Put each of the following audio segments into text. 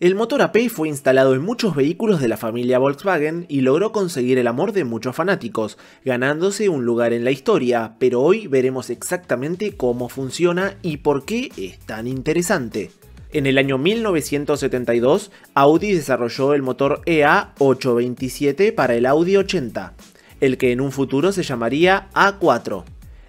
El motor AP fue instalado en muchos vehículos de la familia Volkswagen y logró conseguir el amor de muchos fanáticos, ganándose un lugar en la historia, pero hoy veremos exactamente cómo funciona y por qué es tan interesante. En el año 1972, Audi desarrolló el motor EA827 para el Audi 80, el que en un futuro se llamaría A4.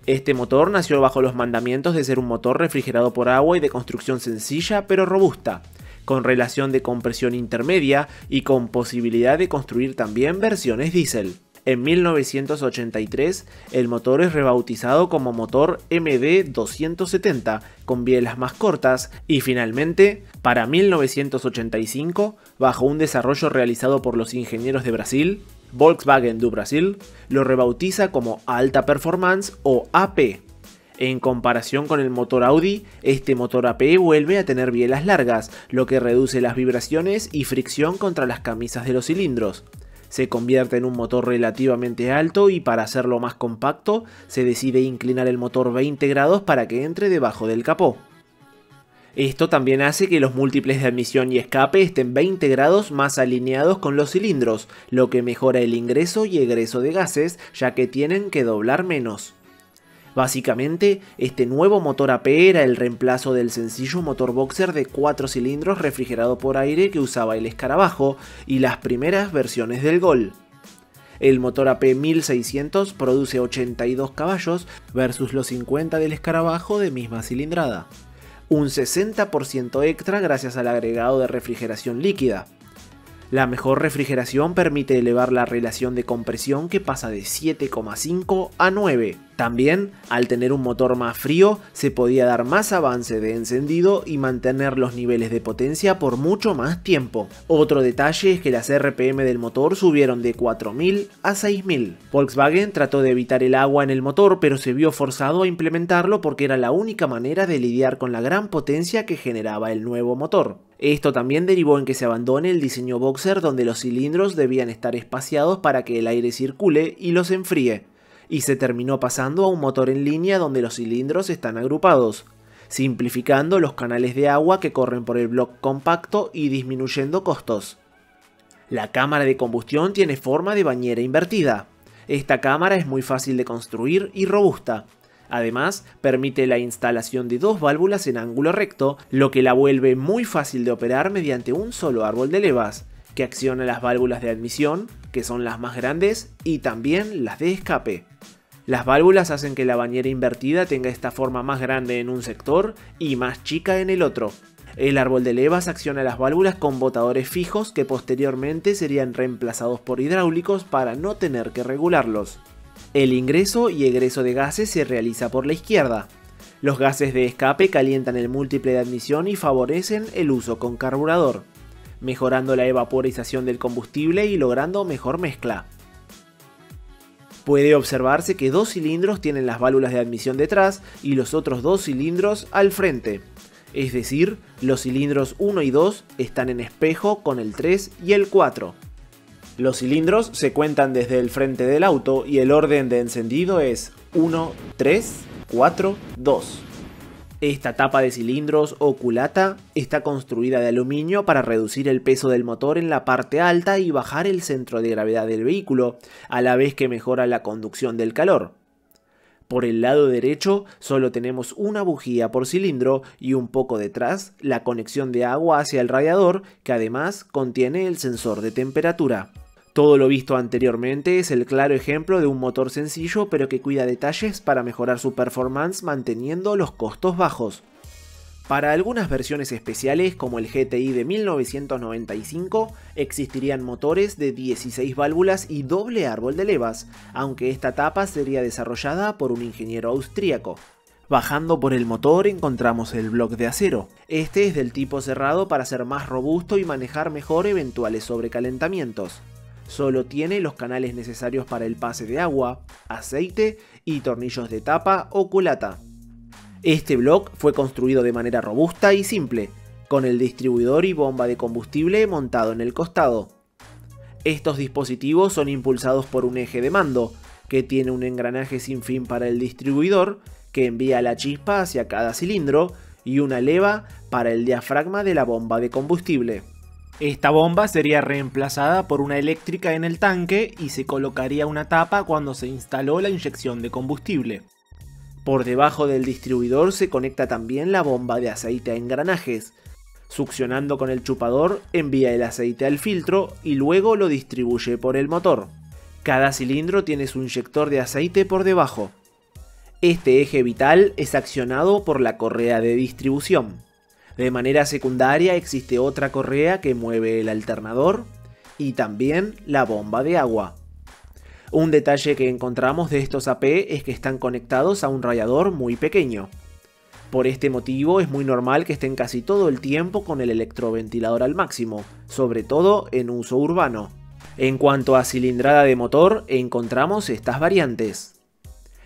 Este motor nació bajo los mandamientos de ser un motor refrigerado por agua y de construcción sencilla pero robusta, con relación de compresión intermedia y con posibilidad de construir también versiones diésel. En 1983, el motor es rebautizado como motor MD270, con bielas más cortas, y finalmente, para 1985, bajo un desarrollo realizado por los ingenieros de Brasil, Volkswagen do Brasil lo rebautiza como Alta Performance o AP. En comparación con el motor Audi, este motor AP vuelve a tener bielas largas, lo que reduce las vibraciones y fricción contra las camisas de los cilindros. Se convierte en un motor relativamente alto y para hacerlo más compacto, se decide inclinar el motor 20 grados para que entre debajo del capó. Esto también hace que los múltiples de admisión y escape estén 20 grados más alineados con los cilindros, lo que mejora el ingreso y egreso de gases, ya que tienen que doblar menos. Básicamente, este nuevo motor AP era el reemplazo del sencillo motor boxer de 4 cilindros refrigerado por aire que usaba el escarabajo y las primeras versiones del Gol. El motor AP 1600 produce 82 caballos versus los 50 del escarabajo de misma cilindrada. Un 60% extra gracias al agregado de refrigeración líquida. La mejor refrigeración permite elevar la relación de compresión que pasa de 7,5 a 9. También, al tener un motor más frío, se podía dar más avance de encendido y mantener los niveles de potencia por mucho más tiempo. Otro detalle es que las RPM del motor subieron de 4000 a 6000. Volkswagen trató de evitar el agua en el motor, pero se vio forzado a implementarlo porque era la única manera de lidiar con la gran potencia que generaba el nuevo motor. Esto también derivó en que se abandone el diseño boxer donde los cilindros debían estar espaciados para que el aire circule y los enfríe, y se terminó pasando a un motor en línea donde los cilindros están agrupados, simplificando los canales de agua que corren por el bloque compacto y disminuyendo costos. La cámara de combustión tiene forma de bañera invertida. Esta cámara es muy fácil de construir y robusta. Además, permite la instalación de dos válvulas en ángulo recto, lo que la vuelve muy fácil de operar mediante un solo árbol de levas, que acciona las válvulas de admisión, que son las más grandes, y también las de escape. Las válvulas hacen que la bañera invertida tenga esta forma más grande en un sector y más chica en el otro. El árbol de levas acciona las válvulas con botadores fijos que posteriormente serían reemplazados por hidráulicos para no tener que regularlos. El ingreso y egreso de gases se realiza por la izquierda. Los gases de escape calientan el múltiple de admisión y favorecen el uso con carburador, mejorando la evaporización del combustible y logrando mejor mezcla. Puede observarse que dos cilindros tienen las válvulas de admisión detrás y los otros dos cilindros al frente. Es decir, los cilindros 1 y 2 están en espejo con el 3 y el 4. Los cilindros se cuentan desde el frente del auto y el orden de encendido es 1, 3, 4, 2. Esta tapa de cilindros o culata está construida de aluminio para reducir el peso del motor en la parte alta y bajar el centro de gravedad del vehículo, a la vez que mejora la conducción del calor. Por el lado derecho solo tenemos una bujía por cilindro y un poco detrás la conexión de agua hacia el radiador, que además contiene el sensor de temperatura. Todo lo visto anteriormente es el claro ejemplo de un motor sencillo pero que cuida detalles para mejorar su performance manteniendo los costos bajos. Para algunas versiones especiales como el GTI de 1995 existirían motores de 16 válvulas y doble árbol de levas, aunque esta etapa sería desarrollada por un ingeniero austríaco. Bajando por el motor encontramos el bloque de acero. Este es del tipo cerrado para ser más robusto y manejar mejor eventuales sobrecalentamientos. Solo tiene los canales necesarios para el pase de agua, aceite y tornillos de tapa o culata. Este bloque fue construido de manera robusta y simple, con el distribuidor y bomba de combustible montado en el costado. Estos dispositivos son impulsados por un eje de mando, que tiene un engranaje sin fin para el distribuidor, que envía la chispa hacia cada cilindro, y una leva para el diafragma de la bomba de combustible. Esta bomba sería reemplazada por una eléctrica en el tanque y se colocaría una tapa cuando se instaló la inyección de combustible. Por debajo del distribuidor se conecta también la bomba de aceite a engranajes. Succionando con el chupador, envía el aceite al filtro y luego lo distribuye por el motor. Cada cilindro tiene su inyector de aceite por debajo. Este eje vital es accionado por la correa de distribución. De manera secundaria existe otra correa que mueve el alternador y también la bomba de agua. Un detalle que encontramos de estos AP es que están conectados a un radiador muy pequeño. Por este motivo es muy normal que estén casi todo el tiempo con el electroventilador al máximo, sobre todo en uso urbano. En cuanto a cilindrada de motor, encontramos estas variantes.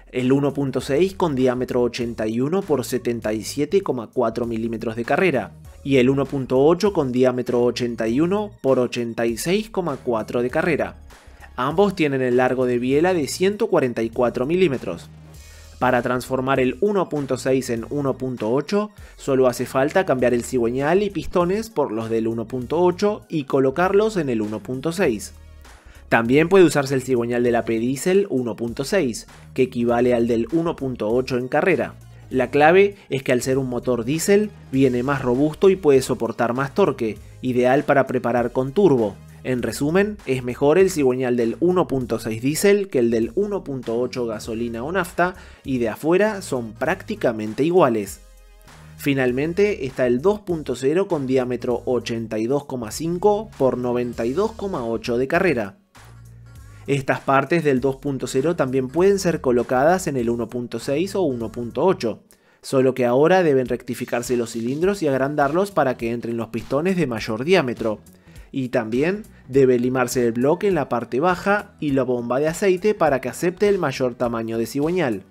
El 1.6 con diámetro 81 por 77,4 milímetros de carrera y el 1.8 con diámetro 81 por 86,4 de carrera. Ambos tienen el largo de biela de 144 milímetros. Para transformar el 1.6 en 1.8 solo hace falta cambiar el cigüeñal y pistones por los del 1.8 y colocarlos en el 1.6. También puede usarse el cigüeñal del AP Diesel 1.6, que equivale al del 1.8 en carrera. La clave es que al ser un motor diésel, viene más robusto y puede soportar más torque, ideal para preparar con turbo. En resumen, es mejor el cigüeñal del 1.6 diésel que el del 1.8 gasolina o nafta, y de afuera son prácticamente iguales. Finalmente está el 2.0 con diámetro 82,5 por 92,8 de carrera. Estas partes del 2.0 también pueden ser colocadas en el 1.6 o 1.8, solo que ahora deben rectificarse los cilindros y agrandarlos para que entren los pistones de mayor diámetro. Y también debe limarse el bloque en la parte baja y la bomba de aceite para que acepte el mayor tamaño de cigüeñal.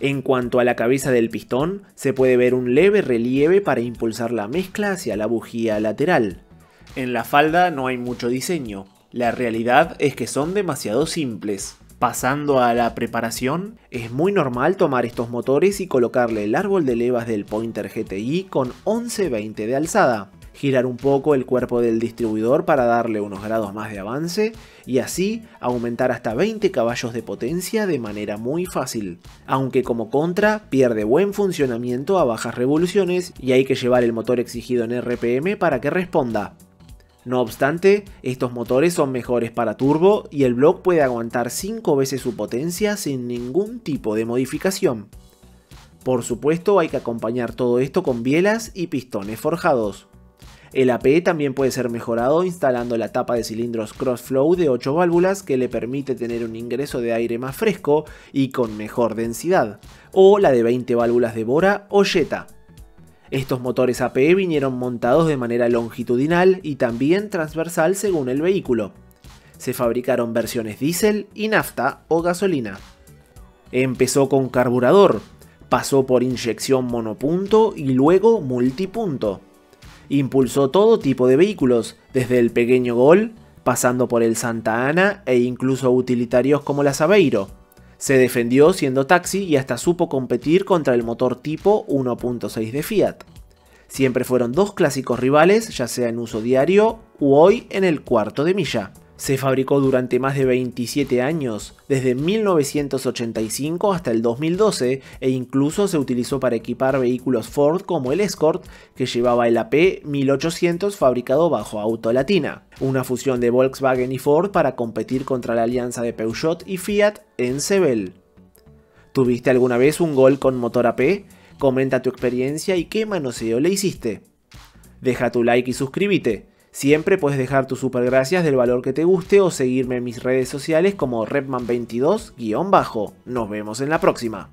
En cuanto a la cabeza del pistón, se puede ver un leve relieve para impulsar la mezcla hacia la bujía lateral. En la falda no hay mucho diseño. La realidad es que son demasiado simples. Pasando a la preparación, es muy normal tomar estos motores y colocarle el árbol de levas del Pointer GTI con 11-20 de alzada, girar un poco el cuerpo del distribuidor para darle unos grados más de avance y así aumentar hasta 20 caballos de potencia de manera muy fácil. Aunque como contra, pierde buen funcionamiento a bajas revoluciones y hay que llevar el motor exigido en RPM para que responda. No obstante, estos motores son mejores para turbo y el bloque puede aguantar 5 veces su potencia sin ningún tipo de modificación. Por supuesto, hay que acompañar todo esto con bielas y pistones forjados. El AP también puede ser mejorado instalando la tapa de cilindros crossflow de 8 válvulas que le permite tener un ingreso de aire más fresco y con mejor densidad, o la de 20 válvulas de Bora o Jetta. Estos motores AP vinieron montados de manera longitudinal y también transversal según el vehículo. Se fabricaron versiones diésel y nafta o gasolina. Empezó con carburador, pasó por inyección monopunto y luego multipunto. Impulsó todo tipo de vehículos, desde el pequeño Gol, pasando por el Santana e incluso utilitarios como la Saveiro. Se defendió siendo taxi y hasta supo competir contra el motor tipo 1.6 de Fiat. Siempre fueron dos clásicos rivales, ya sea en uso diario u hoy en el cuarto de milla. Se fabricó durante más de 27 años, desde 1985 hasta el 2012, e incluso se utilizó para equipar vehículos Ford como el Escort, que llevaba el AP 1800 fabricado bajo Auto Latina, una fusión de Volkswagen y Ford para competir contra la alianza de Peugeot y Fiat en Sebel. ¿Tuviste alguna vez un Gol con motor AP? Comenta tu experiencia y qué manoseo le hiciste. Deja tu like y suscríbete. Siempre puedes dejar tus supergracias del valor que te guste o seguirme en mis redes sociales como Repman22-. Nos vemos en la próxima.